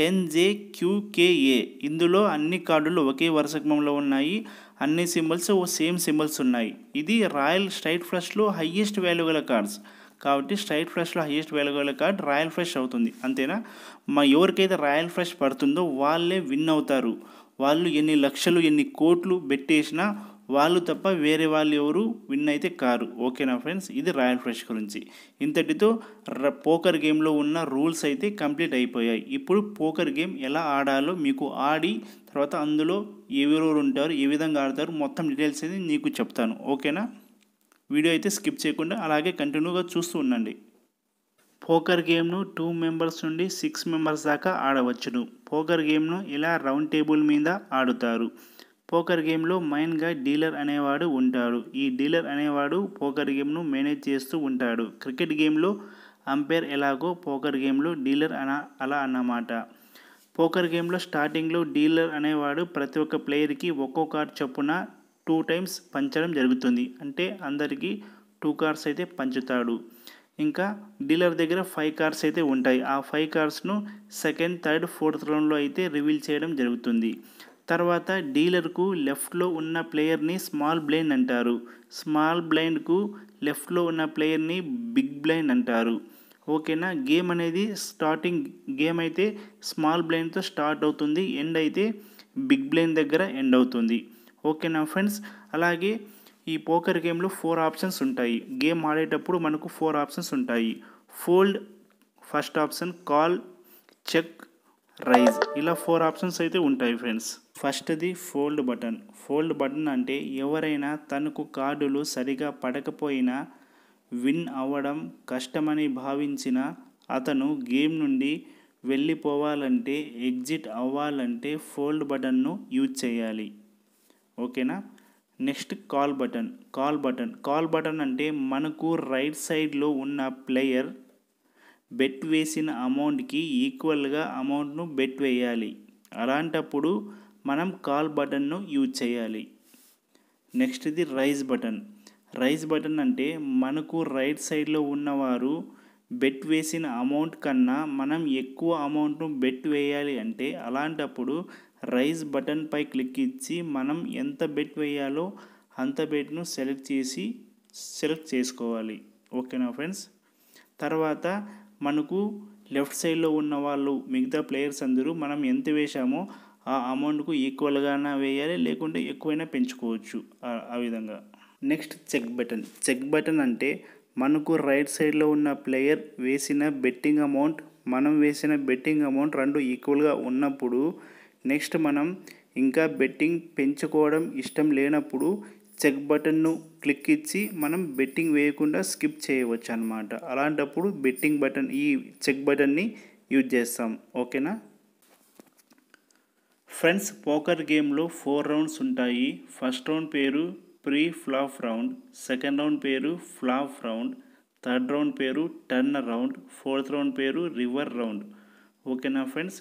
టెన్ జే క్యూకేఏ, ఇందులో అన్ని కార్డులు ఒకే వరుస క్రమంలో ఉన్నాయి, అన్ని సింబల్స్ ఓ సేమ్ సింబల్స్ ఉన్నాయి, ఇది రాయల్ స్ట్రైట్ ఫ్లష్లో హయ్యెస్ట్ వాల్యూ గల కార్డ్స్ కాబట్టి స్ట్రైట్ ఫ్లష్లో హయ్యెస్ట్ వాల్యూ గల కార్డ్ రాయల్ ఫ్లష్ అవుతుంది అంతేనా। మా ఎవరికైతే రాయల్ ఫ్లష్ పడుతుందో వాళ్ళే విన్ అవుతారు, వాళ్ళు ఎన్ని లక్షలు ఎన్ని కోట్లు పెట్టేసినా వాళ్ళు తప్ప వేరే వాళ్ళు ఎవరు విన్ అయితే కారు ఓకేనా ఫ్రెండ్స్। ఇది రాయల్ ఫ్లష్ గురించి, ఇంతటితో పోకర్ గేమ్లో ఉన్న రూల్స్ అయితే కంప్లీట్ అయిపోయాయి। ఇప్పుడు పోకర్ గేమ్ ఎలా ఆడాలో మీకు ఆడి తర్వాత అందులో ఎవరెవరు ఉంటారు ఏ విధంగా ఆడతారు మొత్తం డీటెయిల్స్ అయితే నీకు చెప్తాను ఓకేనా। వీడియో అయితే స్కిప్ చేయకుండా అలాగే కంటిన్యూగా చూస్తూ ఉండండి। పోకర్ గేమ్ను టూ మెంబర్స్ నుండి సిక్స్ మెంబర్స్ దాకా ఆడవచ్చును। పోకర్ గేమ్ను ఇలా రౌండ్ టేబుల్ మీద ఆడుతారు। పోకర్ గేమ్లో మెయిన్గా డీలర్ అనేవాడు ఉంటాడు, ఈ డీలర్ అనేవాడు పోకర్ గేమ్ను మేనేజ్ చేస్తూ ఉంటాడు। క్రికెట్ గేమ్లో అంపైర్ ఎలాగో పోకర్ గేమ్లో డీలర్ అన అలా అన్నమాట। పోకర్ గేమ్లో స్టార్టింగ్లో డీలర్ అనేవాడు ప్రతి ఒక్క ప్లేయర్కి ఒక్కో కార్డ్ చొప్పున టూ టైమ్స్ పంచడం జరుగుతుంది, అంటే అందరికీ టూ కార్డ్స్ అయితే పంచుతాడు। ఇంకా డీలర్ దగ్గర ఫైవ్ కార్డ్స్ అయితే ఉంటాయి, ఆ ఫైవ్ కార్డ్స్ను సెకండ్ థర్డ్ ఫోర్త్ రౌండ్లో అయితే రివీల్ చేయడం జరుగుతుంది। తర్వాత డీలర్కు లెఫ్ట్లో ఉన్న ప్లేయర్ని స్మాల్ బ్లైండ్ అంటారు, స్మాల్ బ్లైండ్కు లెఫ్ట్లో ఉన్న ప్లేయర్ని బిగ్ బ్లైండ్ అంటారు ఓకేనా। గేమ్ అనేది స్టార్టింగ్ గేమ్ అయితే స్మాల్ బ్లైండ్తో స్టార్ట్ అవుతుంది, ఎండ్ అయితే బిగ్ బ్లైండ్ దగ్గర ఎండ్ అవుతుంది ఓకేనా ఫ్రెండ్స్। అలాగే पोकर गेम लो फोर ऑप्शन्स उंटाई गेम आडेटप्पुडु मनकु फोर ऑप्शन्स उंटाई fold first option call check raise इला फोर ऑप्शन्स अयिते उंटाई फ्रेंड्स फस्ट दी फोल्ड बटन फोल्ड बटन अंटे एवरैना तनकु कार्डुलु सरिगा पडकपोयिना विन अव्वडं कष्टमनि भाविंचिना अतनु गेम नुंडी वेल्लिपोवालंटे एग्जिट अव्वालंटे फोल्ड बटन नु यूज चेयाली ओकेना next call button call button call button अंटे मनकु राइट साइड लो उन्न प्लेयर बेट वेसिन अमौंट की ఈక్వల్ గా అమౌంట్ ను బెట్ వేయాలి అలాంటప్పుడు మనం కాల్ బటన్ ను యూజ్ చేయాలి next the raise button raise button అంటే మనకు రైట్ సైడ్ లో ఉన్నవారు బెట్ వేసిన అమౌంట్ కన్నా మనం ఎక్కువ అమౌంట్ ను బెట్ వేయాలి అంటే అలాంటప్పుడు రైజ్ బటన్ పై క్లిక్ ఇచ్చి మనం ఎంత బెట్ వేయాలో అంత బెట్ ను సెలెక్ట్ చేసి సెలెక్ట్ చేసుకోవాలి ఓకేనా ఫ్రెండ్స్ తర్వాత మనకు లెఫ్ట్ సైడ్ లో ఉన్న వాళ్ళు మిగతా ప్లేయర్స్ అందరూ మనం ఎంత వేశామో ఆ అమౌంట్ కు ఈక్వల్ గానా వేయాలి లేకుంటే ఎక్కువైనా పెంచుకోవచ్చు ఆ విధంగా next check button check button అంటే మనకు రైట్ సైడ్ లో ఉన్న ప్లేయర్ వేసిన బెట్టింగ్ అమౌంట్ మనం వేసిన బెట్టింగ్ అమౌంట్ రెండు ఈక్వల్ గా ఉన్నప్పుడు నెక్స్ట్ మనం ఇంకా బెట్టింగ్ పెంచుకోవడం ఇష్టం లేనప్పుడు చెక్ బటన్ ను క్లిక్ ఇచ్చి మనం బెట్టింగ్ వేయకుండా స్కిప్ చేయవచ్చు అన్నమాట అలాంటప్పుడు బెట్టింగ్ బటన్ ఈ చెక్ బటన్ ని యూజ్ చేస్తాం ఓకేనా ఫ్రెండ్స్ పోకర్ గేమ్ లో ఫోర్ రౌండ్స్ ఉంటాయి ఫస్ట్ రౌండ్ పేరు pre flop round second round పేరు ఫ్లాప్ రౌండ్ థర్డ్ రౌండ్ పేరు టర్న్ రౌండ్ ఫోర్త్ రౌండ్ పేరు రివర్ రౌండ్ ఓకేనా ఫ్రెండ్స్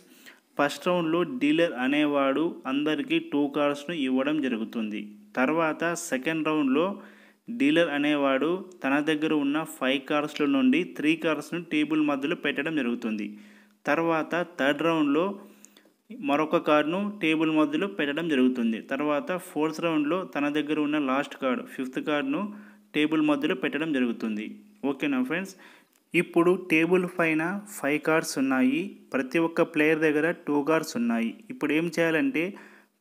ఫస్ట్ రౌండ్ లో డీలర్ అనేవాడు అందరికి టూ కార్డ్స్ ను ఇవ్వడం జరుగుతుంది తర్వాత సెకండ్ రౌండ్ లో డీలర్ అనేవాడు తన దగ్గర ఉన్న ఫైవ్ కార్డ్స్ లో నుండి త్రీ కార్డ్స్ ను టేబుల్ మధ్యలో పెట్టడం జరుగుతుంది తర్వాత థర్డ్ రౌండ్ లో మరొక కార్డ్ ను టేబుల్ మధ్యలో పెట్టడం జరుగుతుంది తర్వాత ఫోర్త్ రౌండ్ లో తన దగ్గర ఉన్న లాస్ట్ కార్డ్ ఫిఫ్త్ కార్డ్ ను టేబుల్ మధ్యలో పెట్టడం జరుగుతుంది ఓకేనా ఫ్రెండ్స్ ఇప్పుడు టేబుల్ పైన ఫైవ్ కార్డ్స్ ఉన్నాయి ప్రతి ఒక్క ప్లేయర్ దగ్గర టూ కార్డ్స్ ఉన్నాయి ఇప్పుడు ఏం చేయాలంటే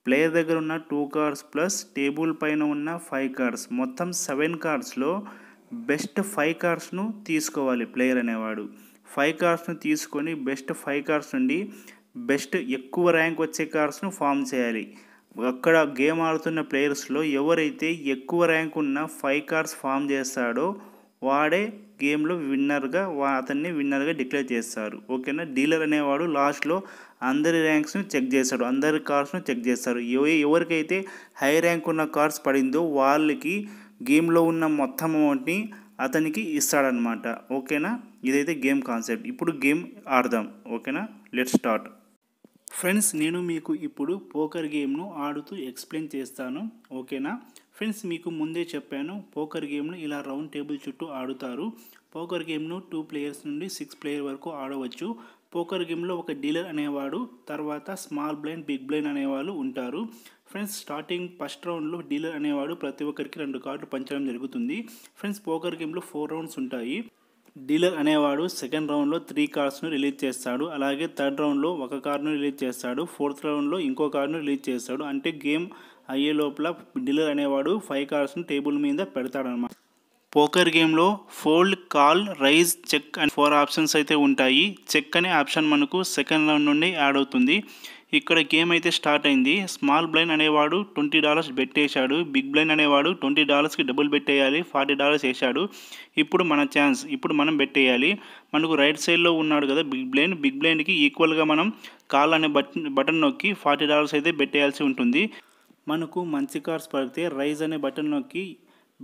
ప్లేయర్ దగ్గర ఉన్న టూ కార్డ్స్ ప్లస్ టేబుల్ పైన ఉన్న ఫైవ్ కార్డ్స్ మొత్తం సెవెన్ కార్డ్స్ లో బెస్ట్ ఫైవ్ కార్డ్స్ ను తీసుకోవాలి ప్లేయర్ అనేవాడు ఫైవ్ కార్డ్స్ ను తీసుకొని బెస్ట్ ఫైవ్ కార్డ్స్ నుండి బెస్ట్ ఎక్కువ ర్యాంక్ వచ్చే కార్డ్స్ ను ఫామ్ చేయాలి అక్కడ గేమ్ ఆడుతున్న ప్లేయర్స్ లో ఎవరైతే ఎక్కువ ర్యాంక్ ఉన్న ఫైవ్ కార్డ్స్ ఫామ్ చేస్తాడో వాడే గేమ్లో విన్నర్గా వా అతన్ని విన్నర్గా డిక్లేర్ చేస్తారు ఓకేనా డీలర్ అనేవాడు లాస్ట్లో అందరి ర్యాంక్స్ను చెక్ చేస్తాడు అందరి కార్డ్స్ను చెక్ చేస్తారు ఎవరికైతే హై ర్యాంక్ ఉన్న కార్డ్స్ పడిందో వాళ్ళకి గేమ్లో ఉన్న మొత్తం అమౌంట్ని అతనికి ఇస్తాడనమాట ఓకేనా ఇదైతే గేమ్ కాన్సెప్ట్ ఇప్పుడు గేమ్ ఆడదాం ఓకేనా లెట్స్ స్టార్ట్ ఫ్రెండ్స్ నేను మీకు ఇప్పుడు పోకర్ గేమ్ను ఆడుతూ ఎక్స్ప్లెయిన్ చేస్తాను ఓకేనా ఫ్రెండ్స్ మీకు ముందే చెప్పాను పోకర్ గేమ్ను ఇలా రౌండ్ టేబుల్ చుట్టూ ఆడుతారు పోకర్ గేమ్ను టూ ప్లేయర్స్ నుండి సిక్స్ ప్లేయర్ వరకు ఆడవచ్చు పోకర్ గేమ్లో ఒక డీలర్ అనేవాడు తర్వాత స్మాల్ బ్లైండ్ బిగ్ బ్లైండ్ అనేవాళ్ళు ఉంటారు ఫ్రెండ్స్ స్టార్టింగ్ ఫస్ట్ రౌండ్లో డీలర్ అనేవాడు ప్రతి ఒక్కరికి రెండు కార్డులు పంచడం జరుగుతుంది ఫ్రెండ్స్ పోకర్ గేమ్లో ఫోర్ రౌండ్స్ ఉంటాయి డీలర్ అనేవాడు సెకండ్ రౌండ్లో త్రీ కార్డ్స్ను రిలీజ్ చేస్తాడు అలాగే థర్డ్ రౌండ్లో ఒక కార్డును రిలీజ్ చేస్తాడు ఫోర్త్ రౌండ్లో ఇంకో కార్డును రిలీజ్ చేస్తాడు అంటే గేమ్ అయ్యే లోపల డీలర్ అనేవాడు ఫైవ్ కార్డ్స్ను టేబుల్ మీద పెడతాడనమాట పోకర్ గేమ్లో fold call raise check and four options అయితే ఉంటాయి చెక్ అనే ఆప్షన్ మనకు సెకండ్ రౌండ్ నుండి యాడ్ అవుతుంది ఇక్కడ గేమ్ అయితే స్టార్ట్ అయింది స్మాల్ బ్లైండ్ అనేవాడు ట్వంటీ డాలర్స్ బెట్ వేశాడు బిగ్ బ్లైండ్ అనేవాడు ట్వంటీ డాలర్స్కి డబుల్ బెట్ వేయాలి ఫార్టీ డాలర్స్ వేశాడు ఇప్పుడు మన ఛాన్స్ ఇప్పుడు మనం బెట్ వేయాలి మనకు రైట్ సైడ్లో ఉన్నాడు కదా బిగ్ బ్లైండ్ బిగ్ బ్లైండ్కి ఈక్వల్గా మనం కాల్ అనే బటన్ బటన్ నొక్కి ఫార్టీ డాలర్స్ అయితే బెట్ వేయాల్సి ఉంటుంది మనకు మంచి కార్డ్స్ పడితే రైజ్ అనే బటన్ నొక్కి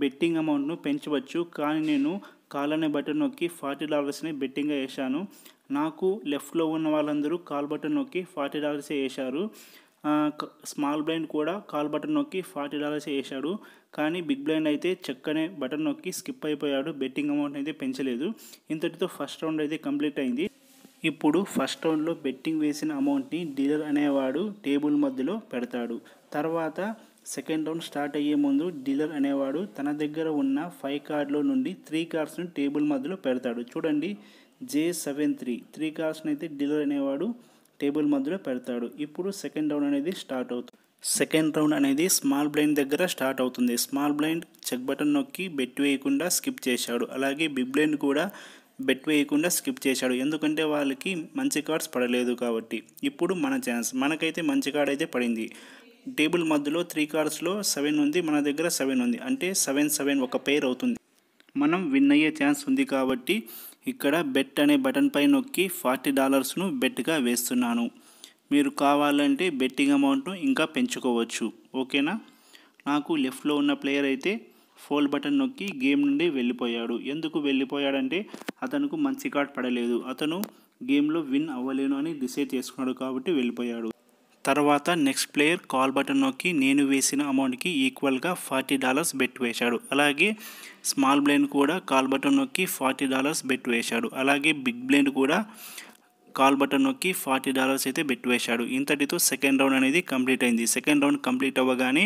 బెట్టింగ్ అమౌంట్ను పెంచవచ్చు కానీ నేను కాల్ అనే బటన్ నొక్కి ఫార్టీ డాలర్స్ని బెట్టింగ్గా వేశాను నాకు లెఫ్ట్లో ఉన్న వాళ్ళందరూ కాల్ బటన్ నొక్కి ఫార్టీ డాలర్సే వేశారు స్మాల్ బ్లైండ్ కూడా కాల్ బటన్ నొక్కి ఫార్టీ డాలర్సే వేశాడు కానీ బిగ్ బ్లైండ్ అయితే చెక్ అనే బటన్ నొక్కి స్కిప్ అయిపోయాడు బెట్టింగ్ అమౌంట్ అయితే పెంచలేదు ఇంతటితో ఫస్ట్ రౌండ్ అయితే కంప్లీట్ అయింది ఇప్పుడు ఫస్ట్ రౌండ్లో బెట్టింగ్ వేసిన అమౌంట్ని డీలర్ అనేవాడు టేబుల్ మధ్యలో పెడతాడు తర్వాత సెకండ్ రౌండ్ స్టార్ట్ అయ్యే ముందు డీలర్ అనేవాడు తన దగ్గర ఉన్న ఫైవ్ కార్డులో నుండి త్రీ కార్డ్స్ను టేబుల్ మధ్యలో పెడతాడు చూడండి జే సెవెన్ త్రీ త్రీ కార్డ్స్ని అయితే డీలర్ అనేవాడు టేబుల్ మధ్యలో పెడతాడు ఇప్పుడు సెకండ్ రౌండ్ అనేది స్టార్ట్ అవుతుంది సెకండ్ రౌండ్ అనేది స్మాల్ బ్లైండ్ దగ్గర స్టార్ట్ అవుతుంది. స్మాల్ బ్లైండ్ చెక్ బటన్ నొక్కి బెట్ వేయకుండా స్కిప్ చేశాడు. అలాగే బిగ్ బ్లైండ్ కూడా బెట్ వేయకుండా స్కిప్ చేశాడు, ఎందుకంటే వాళ్ళకి మంచి కార్డ్స్ పడలేదు కాబట్టి. ఇప్పుడు మన ఛాన్స్, మనకైతే మంచి కార్డ్ అయితే పడింది. టేబుల్ మధ్యలో త్రీ కార్డ్స్లో సెవెన్ ఉంది, మన దగ్గర సెవెన్ ఉంది, అంటే సెవెన్ సెవెన్ ఒక పేర్ అవుతుంది. మనం విన్ అయ్యే ఛాన్స్ ఉంది కాబట్టి ఇక్కడ బెట్ అనే బటన్ పై నొక్కి ఫార్టీ డాలర్స్ను బెట్గా వేస్తున్నాను. మీరు కావాలంటే బెట్టింగ్ అమౌంట్ను ఇంకా పెంచుకోవచ్చు. ఓకేనా? నాకు లెఫ్ట్లో ఉన్న ప్లేయర్ అయితే ఫోల్ బటన్ నొక్కి గేమ్ నుండి వెళ్ళిపోయాడు. ఎందుకు వెళ్ళిపోయాడంటే అతనుకు మంచి కార్డ్ పడలేదు, అతను గేమ్లో విన్ అవ్వలేను అని డిసైడ్ చేసుకున్నాడు కాబట్టి వెళ్ళిపోయాడు. తర్వాత నెక్స్ట్ ప్లేయర్ కాల్ బటన్ నొక్కి నేను వేసిన అమౌంట్కి ఈక్వల్గా ఫార్టీ డాలర్స్ బెట్ వేశాడు. అలాగే స్మాల్ బ్లైండ్ కూడా కాల్ బటన్ నొక్కి ఫార్టీ డాలర్స్ బెట్ వేశాడు. అలాగే బిగ్ బ్లైండ్ కూడా కాల్ బటన్ నొక్కి ఫార్టీ డాలర్స్ అయితే బెట్ వేశాడు. ఇంతటితో సెకండ్ రౌండ్ అనేది కంప్లీట్ అయింది. సెకండ్ రౌండ్ కంప్లీట్ అవ్వగానే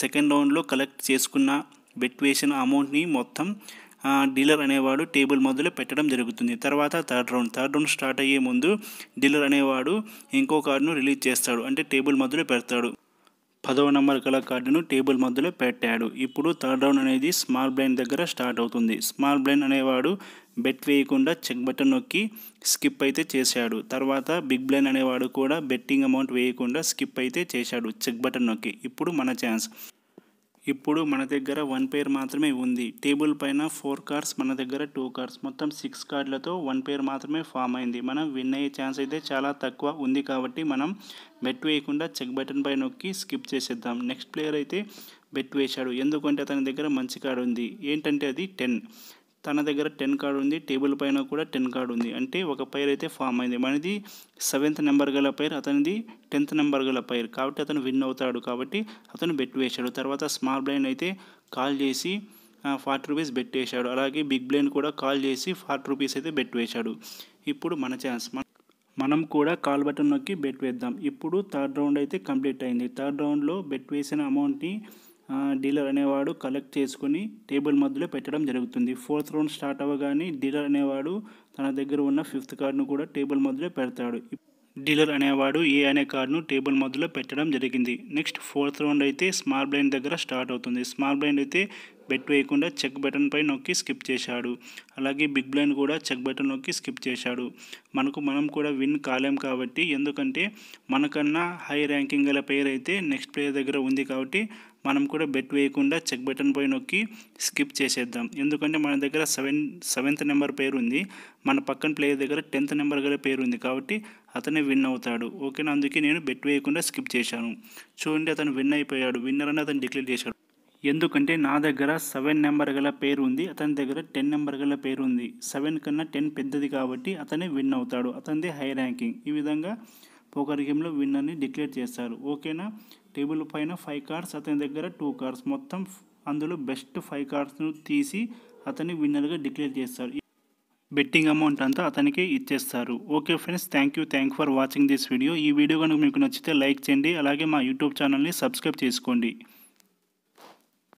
సెకండ్ రౌండ్లో కలెక్ట్ చేసుకున్న బెట్ వేసిన అమౌంట్ని మొత్తం డీలర్ అనేవాడు టేబుల్ మొదలు పెట్టడం జరుగుతుంది. తర్వాత third round third round start అయ్యే ముందు డీలర్ అనేవాడు ఇంకో కార్డును రిలీజ్ చేస్తాడు, అంటే టేబుల్ మొదలు పెడతాడు. పదవ నెంబర్ గల కార్డును టేబుల్ మొదలు పెట్టాడు. ఇప్పుడు థర్డ్ రౌండ్ అనేది స్మాల్ బ్లైండ్ దగ్గర స్టార్ట్ అవుతుంది. స్మాల్ బ్లైండ్ అనేవాడు బెట్ వేయకుండా చెక్ బటన్ నొక్కి స్కిప్ అయితే చేశాడు. తర్వాత బిగ్ బ్లైండ్ అనేవాడు కూడా బెట్టింగ్ అమౌంట్ వేయకుండా స్కిప్ అయితే చేశాడు చెక్ బటన్ నొక్కి. ఇప్పుడు మన ఛాన్స్. ఇప్పుడు మన దగ్గర వన్ పేర్ మాత్రమే ఉంది. టేబుల్ పైన ఫోర్ కార్డ్స్, మన దగ్గర టూ కార్డ్స్, మొత్తం సిక్స్ కార్డులతో వన్ పేర్ మాత్రమే ఫామ్ అయింది. మనం విన్ అయ్యే ఛాన్స్ అయితే చాలా తక్కువ ఉంది కాబట్టి మనం బెట్ వేయకుండా చెక్ బటన్ పై నొక్కి స్కిప్ చేసేద్దాం. నెక్స్ట్ ప్లేయర్ అయితే బెట్ వేశాడు, ఎందుకంటే అతని దగ్గర మంచి కార్డు ఉంది. ఏంటంటే అది టెన్, తన దగ్గర టెన్ కార్డు ఉంది, టేబుల్ పైన కూడా టెన్ కార్డు ఉంది, అంటే ఒక పైర్ అయితే ఫామ్ అయింది. మనది సెవెంత్ నెంబర్ గల పైర్, అతనిది టెన్త్ నెంబర్ గల పైర్, కాబట్టి అతను విన్ అవుతాడు కాబట్టి అతను బెట్ వేశాడు. తర్వాత స్మాల్ బ్లైండ్ అయితే కాల్ చేసి ఫార్టీ రూపీస్ బెట్ వేశాడు. అలాగే బిగ్ బ్లైండ్ కూడా కాల్ చేసి ఫార్టీ రూపీస్ అయితే బెట్ వేశాడు. ఇప్పుడు మన ఛాన్స్, మనం కూడా కాల్ బటన్ నొక్కి బెట్ వేద్దాం. ఇప్పుడు థర్డ్ రౌండ్ అయితే కంప్లీట్ అయింది. థర్డ్ రౌండ్లో బెట్ వేసిన అమౌంట్ని డీలర్ అనేవాడు కలెక్ట్ చేసుకుని టేబుల్ మధ్యలో పెట్టడం జరుగుతుంది. ఫోర్త్ రౌండ్ స్టార్ట్ అవ్వగానే డీలర్ అనేవాడు తన దగ్గర ఉన్న ఫిఫ్త్ కార్డును కూడా టేబుల్ మధ్యలో పెడతాడు. డీలర్ అనేవాడు ఏ అనే కార్డును టేబుల్ మధ్యలో పెట్టడం జరిగింది. నెక్స్ట్ ఫోర్త్ రౌండ్ అయితే స్మాల్ బ్లైండ్ దగ్గర స్టార్ట్ అవుతుంది. స్మాల్ బ్లైండ్ అయితే బెట్ వేయకుండా చెక్ బటన్ పై నొక్కి స్కిప్ చేశాడు. అలాగే బిగ్ బ్లైండ్ కూడా చెక్ బటన్ నొక్కి స్కిప్ చేశాడు. మనకు మనం కూడా విన్ కాలేం కాబట్టి, ఎందుకంటే మనకన్నా హై ర్యాంకింగ్ గల ప్లేయర్ అయితే నెక్స్ట్ ప్లేయర్ దగ్గర ఉంది కాబట్టి మనం కూడా బెట్ వేయకుండా చెక్ బటన్ పై నొక్కి స్కిప్ చేసేద్దాం. ఎందుకంటే మన దగ్గర సెవెన్ సెవెంత్ నెంబర్ పేరు ఉంది, మన పక్కన ప్లేయర్ దగ్గర టెన్త్ నెంబర్ గల పేరు ఉంది కాబట్టి అతనే విన్ అవుతాడు. ఓకేనా? అందుకే నేను బెట్ వేయకుండా స్కిప్ చేశాను. చూడండి, అతను విన్ అయిపోయాడు. విన్నర్ అని అతను డిక్లేర్ చేశాడు, ఎందుకంటే నా దగ్గర సెవెన్ నెంబర్ గల పేరు ఉంది, అతని దగ్గర టెన్ నెంబర్ గల పేరు ఉంది. సెవెన్ కన్నా టెన్ పెద్దది కాబట్టి అతనే విన్ అవుతాడు, అతనిది హై ర్యాంకింగ్. ఈ విధంగా పోకర్ గేమ్లో విన్నర్ని డిక్లేర్ చేస్తారు. ఓకేనా? టేబుల్ పైన ఫైవ్ కార్డ్స్, అతని దగ్గర టూ కార్డ్స్, మొత్తం అందులో బెస్ట్ ఫైవ్ కార్డ్స్ను తీసి అతన్ని విన్నర్గా డిక్లేర్ చేస్తారు. బెట్టింగ్ అమౌంట్ అంతా అతనికి ఇచ్చేస్తారు. Okay friends, thank you thank for watching this video. ఈ వీడియో కనుక మీకు నచ్చితే లైక్ చేయండి, అలాగే మా యూట్యూబ్ ఛానల్ని సబ్స్క్రైబ్ చేసుకోండి.